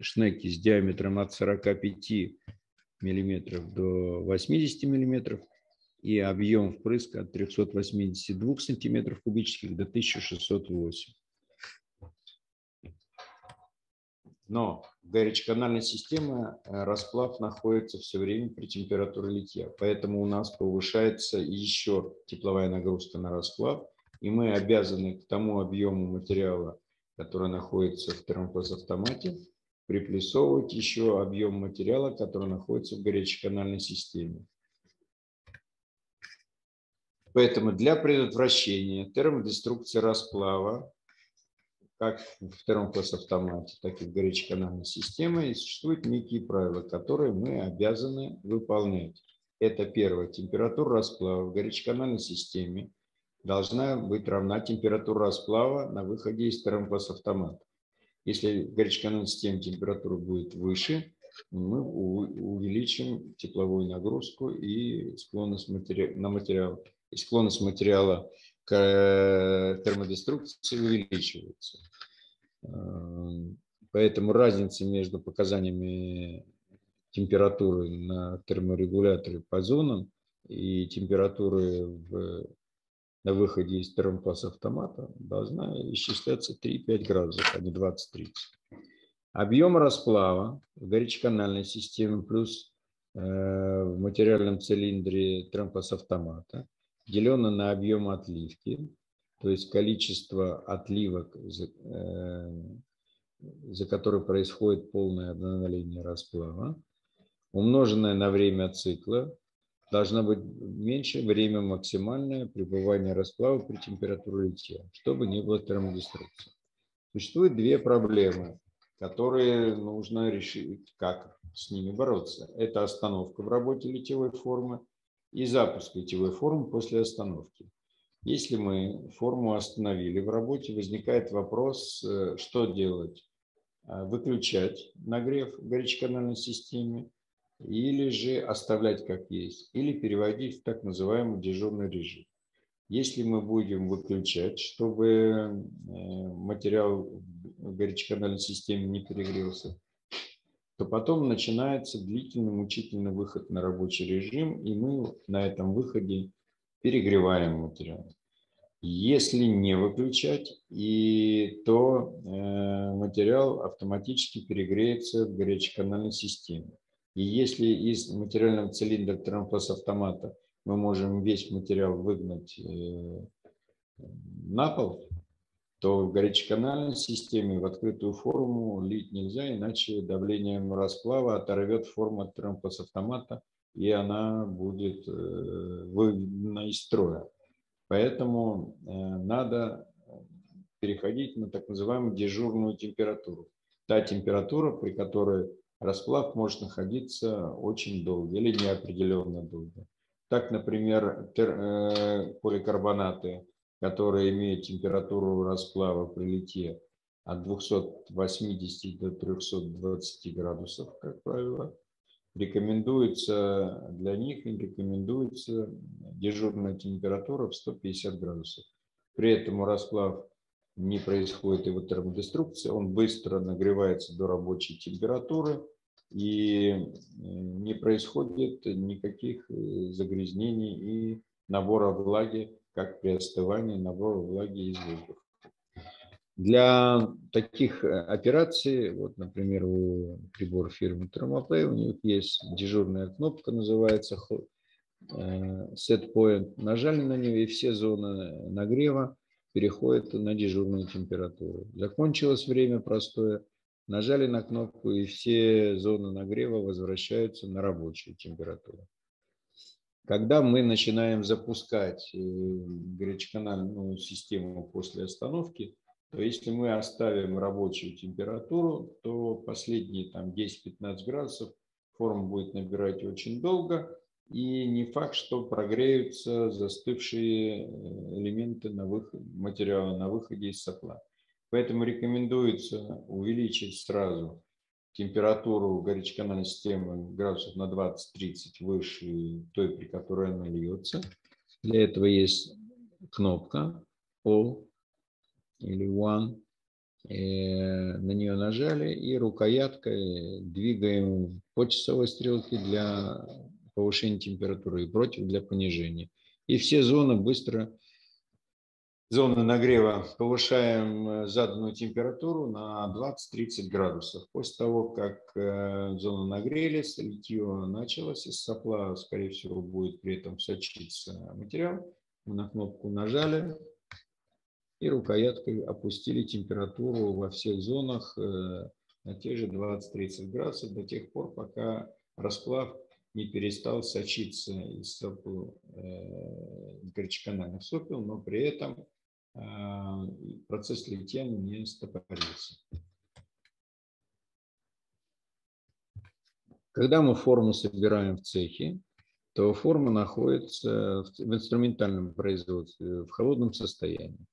шнеки с диаметром от сорока пяти миллиметров до восьмидесяти миллиметров и объем впрыска от трёхсот восьмидесяти двух сантиметров кубических до тысячи шестисот восьми. Но в горячеканальной системе расплав находится все время при температуре литья, поэтому у нас повышается еще тепловая нагрузка на расплав, и мы обязаны к тому объему материала, который находится в термопласт-автомате, приплюсовывать еще объем материала, который находится в горячеканальной системе. Поэтому для предотвращения термодеструкции расплава как в термопласт-автомате, так и в горячеканальной системе существуют некие правила, которые мы обязаны выполнять. Это первое. Температура расплава в горячеканальной системе должна быть равна температуре расплава на выходе из термопласт-автомата. Если в горячеканальной системе температура будет выше, мы увеличим тепловую нагрузку и склонность матери... на материал. И склонность материала к термодеструкции увеличивается. Поэтому разница между показаниями температуры на терморегуляторе по зонам и температуры в, на выходе из термопласт-автомата должна исчисляться три-пять градусов, а не двадцать-тридцать. Объем расплава в горячеканальной системе плюс э, в материальном цилиндре термопласт-автомата делено на объем отливки, то есть количество отливок, за, э, за которые происходит полное обновление расплава, умноженное на время цикла, должно быть меньше время максимальное пребывания расплава при температуре литья, чтобы не было термодеструкции. Существуют две проблемы, которые нужно решить, как с ними бороться. Это остановка в работе литьевой формы и запуск литьевой формы после остановки. Если мы форму остановили в работе, возникает вопрос, что делать? Выключать нагрев в горячеканальной системе или же оставлять как есть, или переводить в так называемый дежурный режим. Если мы будем выключать, чтобы материал в горячеканальной системе не перегрелся, то потом начинается длительный, мучительный выход на рабочий режим, и мы на этом выходе перегреваем материал. Если не выключать, и то материал автоматически перегреется в горячеканальной системе. И если из материального цилиндра термопласт-автомата мы можем весь материал выгнать на пол, то в горячеканальной системе в открытую форму лить нельзя, иначе давлением расплава оторвет форму от термопласт-автомата, и она будет выведена из строя. Поэтому надо переходить на так называемую дежурную температуру. Та температура, при которой расплав может находиться очень долго или неопределенно долго. Так, например, поликарбонаты, которые имеют температуру расплава при литье от двухсот восьмидесяти до трёхсот двадцати градусов, как правило, рекомендуется для них рекомендуется дежурная температура в сто пятьдесят градусов. При этом расплав не происходит его термодеструкция, он быстро нагревается до рабочей температуры и не происходит никаких загрязнений и набора влаги, как при остывании набора влаги из воздуха. Для таких операций, вот, например, у прибора фирмы ThermoPlay, у них есть дежурная кнопка, называется Set Point. Нажали на нее, и все зоны нагрева переходят на дежурную температуру. Закончилось время простое, нажали на кнопку, и все зоны нагрева возвращаются на рабочую температуру. Когда мы начинаем запускать горячеканальную систему после остановки, то если мы оставим рабочую температуру, то последние десять-пятнадцать градусов форма будет набирать очень долго. И не факт, что прогреются застывшие элементы на выходе, материала на выходе из сопла. Поэтому рекомендуется увеличить сразу температуру горячеканальной системы градусов на двадцать-тридцать выше той, при которой она льется. Для этого есть кнопка All или One, на нее нажали, и рукояткой двигаем по часовой стрелке для повышения температуры и против для понижения. И все зоны быстро, зоны нагрева, повышаем заданную температуру на двадцать-тридцать градусов. После того, как зоны нагрелись, литье началось, из сопла, скорее всего, будет при этом сочиться материал. Мы на кнопку нажали и рукояткой опустили температуру во всех зонах на те же двадцать-тридцать градусов до тех пор, пока расплав не перестал сочиться из сопла, из горячеканальных сопел, но при этом процесс литья не стопорился. Когда мы форму собираем в цехе, то форма находится в инструментальном производстве в холодном состоянии.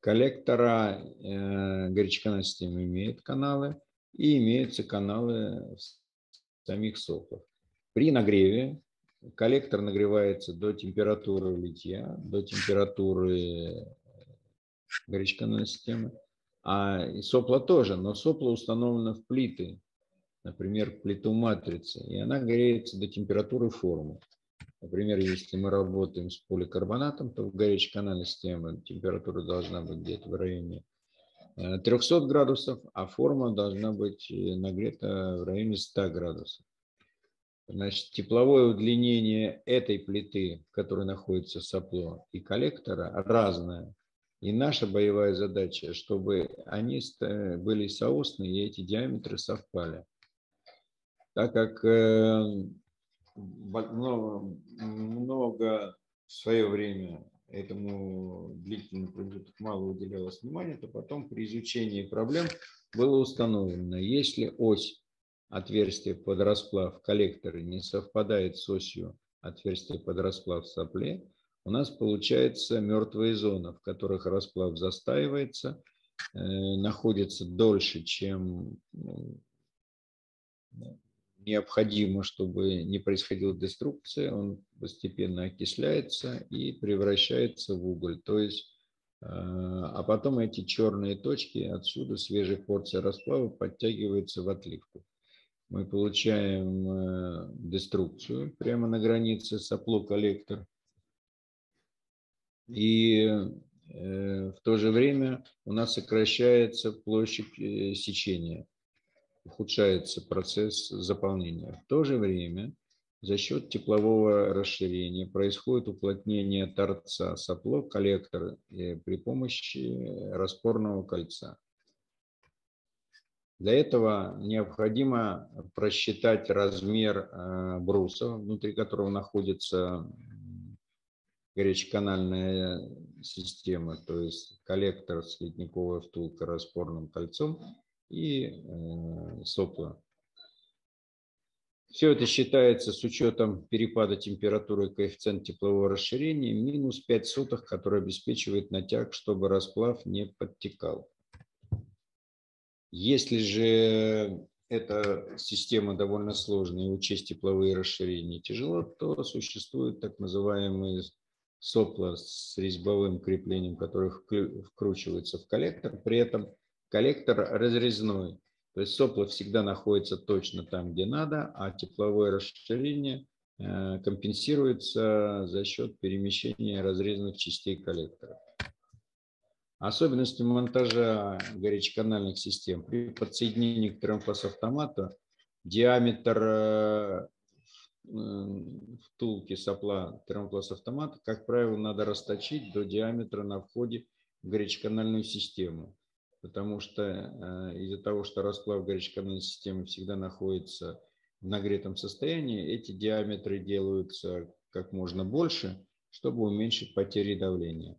Коллектора э, горячеканальной системы имеют каналы, и имеются каналы в самих соплах. При нагреве коллектор нагревается до температуры литья, до температуры горячеканальной системы, а и сопла тоже, но сопла установлено в плиты, например, плиту матрицы, и она греется до температуры формы. Например, если мы работаем с поликарбонатом, то в горячеканальной системе температура должна быть где-то в районе трёхсот градусов, а форма должна быть нагрета в районе ста градусов. Значит, тепловое удлинение этой плиты, в которой находится сопло, и коллектора, разное. И наша боевая задача, чтобы они были соосны и эти диаметры совпали. Так как много, много в свое время этому длительному промежутку мало уделялось внимания, то потом при изучении проблем было установлено, если ось отверстия под расплав в коллекторе не совпадает с осью отверстия под расплав в сопле, у нас получается мертвые зоны, в которых расплав застаивается, э, находится дольше, чем ну, необходимо, чтобы не происходила деструкция, он постепенно окисляется и превращается в уголь. То есть, а потом эти черные точки отсюда, свежие порции расплава, подтягиваются в отливку. Мы получаем деструкцию прямо на границе сопло-коллектор. И в то же время у нас сокращается площадь сечения. Ухудшается процесс заполнения. В то же время за счет теплового расширения происходит уплотнение торца сопла коллектора при помощи распорного кольца. Для этого необходимо просчитать размер бруса, внутри которого находится горячеканальная система, то есть коллектор с ледниковой втулкой, распорным кольцом и сопла. Все это считается с учетом перепада температуры и коэффициента теплового расширения минус пять сотых, который обеспечивает натяг, чтобы расплав не подтекал. Если же эта система довольно сложная и учесть тепловые расширения тяжело, то существуют так называемые сопла с резьбовым креплением, который вкручивается в коллектор. При этом коллектор разрезной. То есть сопла всегда находится точно там, где надо, а тепловое расширение компенсируется за счет перемещения разрезанных частей коллектора. Особенности монтажа горячеканальных систем. При подсоединении к тромпосавтомату диаметр втулки сопла тромпосавтомата, как правило, надо расточить до диаметра на входе в горячеканальную систему. Потому что из-за того, что расплав горячеканальной системы всегда находится в нагретом состоянии, эти диаметры делаются как можно больше, чтобы уменьшить потери давления.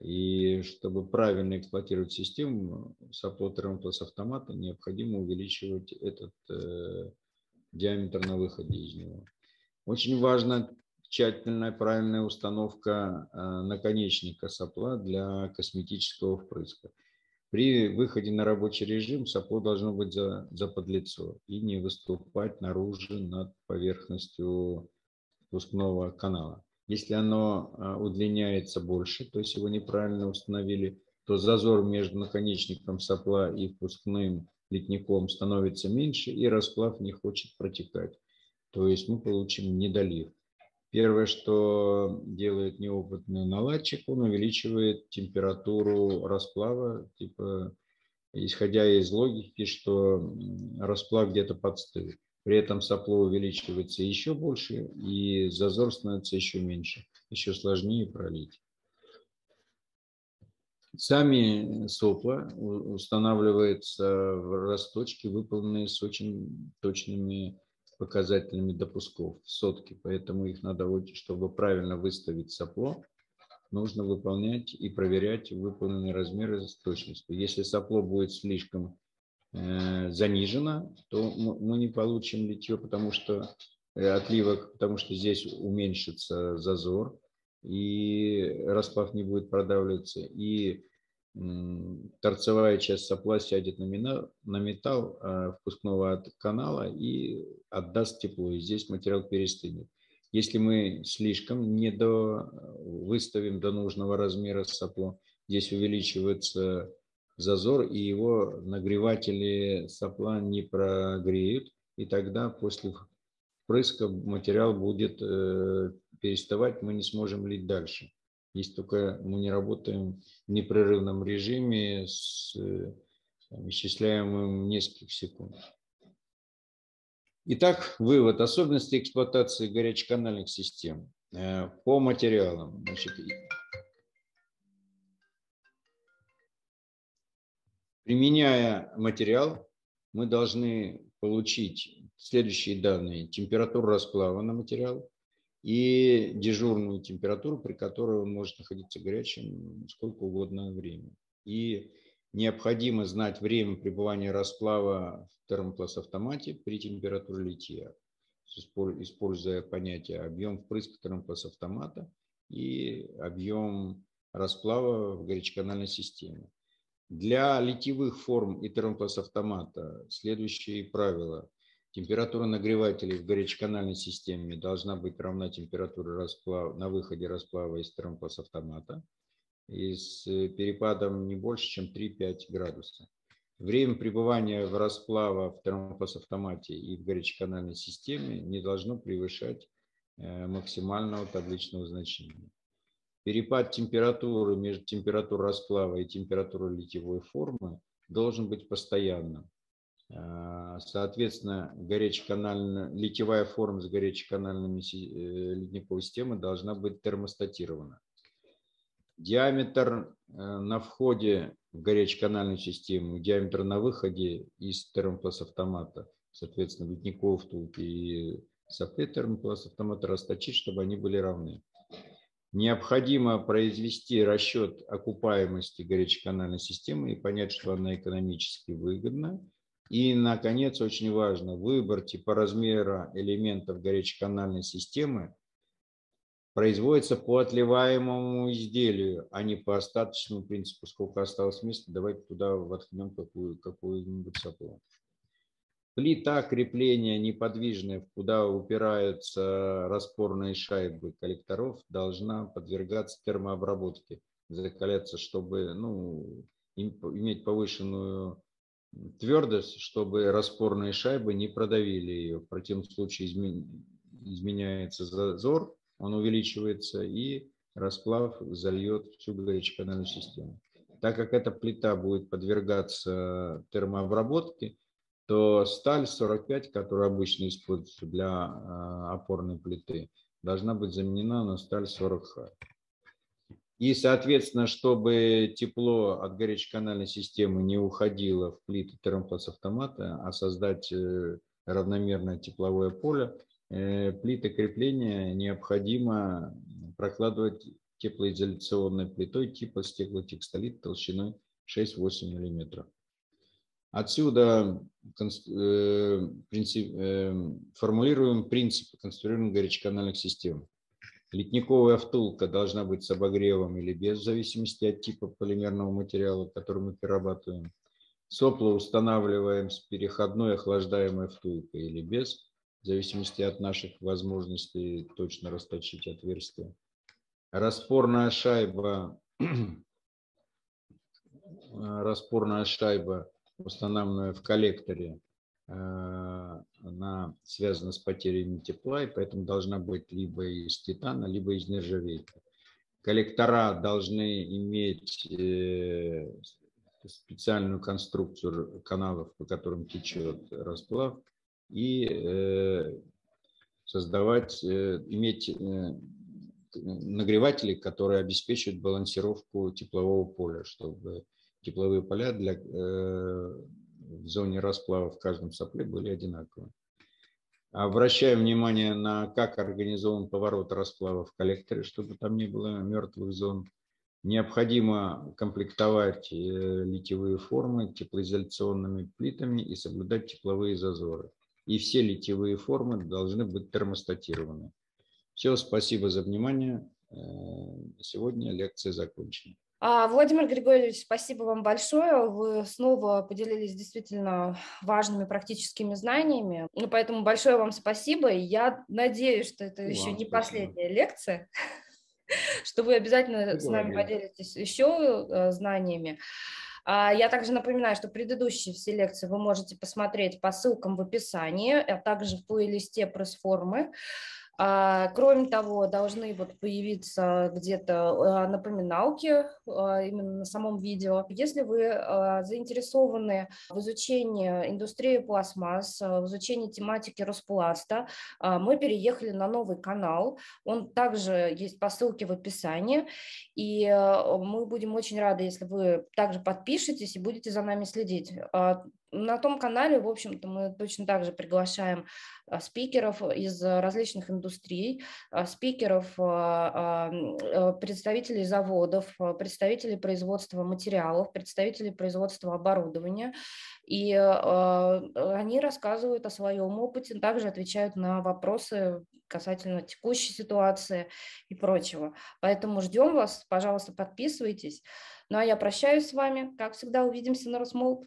И чтобы правильно эксплуатировать систему, сопло тромпосавтомата необходимо увеличивать этот э, диаметр на выходе из него. Очень важна тщательная правильная установка э, наконечника сопла для косметического впрыска. При выходе на рабочий режим сопло должно быть за, заподлицо и не выступать наружу над поверхностью впускного канала. Если оно удлиняется больше, то есть его неправильно установили, то зазор между наконечником сопла и впускным литником становится меньше, и расплав не хочет протекать. То есть мы получим недолив. Первое, что делает неопытный наладчик, он увеличивает температуру расплава, типа, исходя из логики, что расплав где-то подстыл. При этом сопло увеличивается еще больше, и зазор становится еще меньше, еще сложнее пролить. Сами сопла устанавливаются в расточки, выполненные с очень точными показателями допусков, сотки. Поэтому их надо, чтобы правильно выставить сопло, нужно выполнять и проверять выполненные размеры с точностью. Если сопло будет слишком занижена, то мы не получим литье, потому что отливок, потому что здесь уменьшится зазор, и расплав не будет продавливаться, и торцевая часть сопла сядет на металл впускного канала и отдаст тепло, и здесь материал перестынет. Если мы слишком не до выставим до нужного размера сопло, здесь увеличивается зазор, и его нагреватели сопла не прогреют, и тогда после впрыска материал будет э, перестывать, мы не сможем лить дальше. Если только мы не работаем в непрерывном режиме с э, исчисляемым нескольких секунд. Итак, вывод. Особенности эксплуатации горячеканальных систем э, по материалам. Значит, применяя материал, мы должны получить следующие данные: температуру расплава на материал и дежурную температуру, при которой он может находиться горячим сколько угодно времени. И необходимо знать время пребывания расплава в термопласт-автомате при температуре литья, используя понятие объем впрыска термопласт-автомата и объем расплава в горячеканальной системе. Для литьевых форм и термопласт-автомата следующие правила. Температура нагревателей в горячеканальной системе должна быть равна температуре расплава, на выходе расплава из термопласт-автомата, и с перепадом не больше, чем три-пять градусов. Время пребывания в расплава в термопласт-автомате и в горячеканальной системе не должно превышать максимального табличного значения. Перепад температуры между температурой расплава и температурой литьевой формы должен быть постоянным. Соответственно, литьевая форма с горячеканальными ледниковой системой должна быть термостатирована. Диаметр на входе в горячеканальную систему, диаметр на выходе из термопласт-автомата, соответственно, ледниковой втулки и сопле термопласт-автомата расточить, чтобы они были равны. Необходимо произвести расчет окупаемости горячеканальной системы и понять, что она экономически выгодна. И, наконец, очень важно, выбор типа размера элементов горячеканальной системы производится по отливаемому изделию, а не по остаточному принципу. Сколько осталось места, давайте туда воткнем какую-нибудь сопло. Плита крепления неподвижная, куда упираются распорные шайбы коллекторов, должна подвергаться термообработке, закаляться, чтобы ну, иметь повышенную твердость, чтобы распорные шайбы не продавили ее. В противном случае изменяется зазор, он увеличивается, и расплав зальет всю гаечканальную систему. Так как эта плита будет подвергаться термообработке, то сталь сорок пять, которая обычно используется для опорной плиты, должна быть заменена на сталь сорок ха. И, соответственно, чтобы тепло от горячеканальной системы не уходило в плиты термопласт-автомата, а создать равномерное тепловое поле, плиты крепления необходимо прокладывать теплоизоляционной плитой типа стеклотекстолит толщиной шесть-восемь миллиметров. Отсюда принцип, формулируем принцип конструирования горячеканальных систем. Литниковая втулка должна быть с обогревом или без, в зависимости от типа полимерного материала, который мы перерабатываем. Сопло устанавливаем с переходной охлаждаемой втулкой или без, в зависимости от наших возможностей точно расточить отверстие. Распорная шайба, распорная шайба, установленная в коллекторе, она связана с потерями тепла, и поэтому должна быть либо из титана, либо из нержавейки. Коллектора должны иметь специальную конструкцию каналов, по которым течет расплав, и создавать, иметь нагреватели, которые обеспечивают балансировку теплового поля, чтобы тепловые поля для, э, в зоне расплава в каждом сопле были одинаковы. Обращаем внимание на как организован поворот расплава в коллекторе, чтобы там не было мертвых зон. Необходимо комплектовать литьевые формы теплоизоляционными плитами и соблюдать тепловые зазоры. И все литьевые формы должны быть термостатированы. Все, спасибо за внимание. Сегодня лекция закончена. Владимир Григорьевич, спасибо вам большое. Вы снова поделились действительно важными практическими знаниями. Ну, поэтому большое вам спасибо. Я надеюсь, что это вам еще не спасибо. Последняя лекция, что вы обязательно с нами поделитесь еще знаниями. Я также напоминаю, что предыдущие все лекции вы можете посмотреть по ссылкам в описании, а также в плейлисте пресс-формы. Кроме того, должны вот появиться где-то напоминалки именно на самом видео. Если вы заинтересованы в изучении индустрии пластмасс, в изучении тематики Роспласта, мы переехали на новый канал. Он также есть по ссылке в описании. И мы будем очень рады, если вы также подпишетесь и будете за нами следить. На том канале, в общем-то, мы точно так же приглашаем спикеров из различных индустрий, спикеров, представителей заводов, представителей производства материалов, представителей производства оборудования. И они рассказывают о своем опыте, также отвечают на вопросы касательно текущей ситуации и прочего. Поэтому ждем вас, пожалуйста, подписывайтесь. Ну а я прощаюсь с вами. Как всегда, увидимся на Росмолд.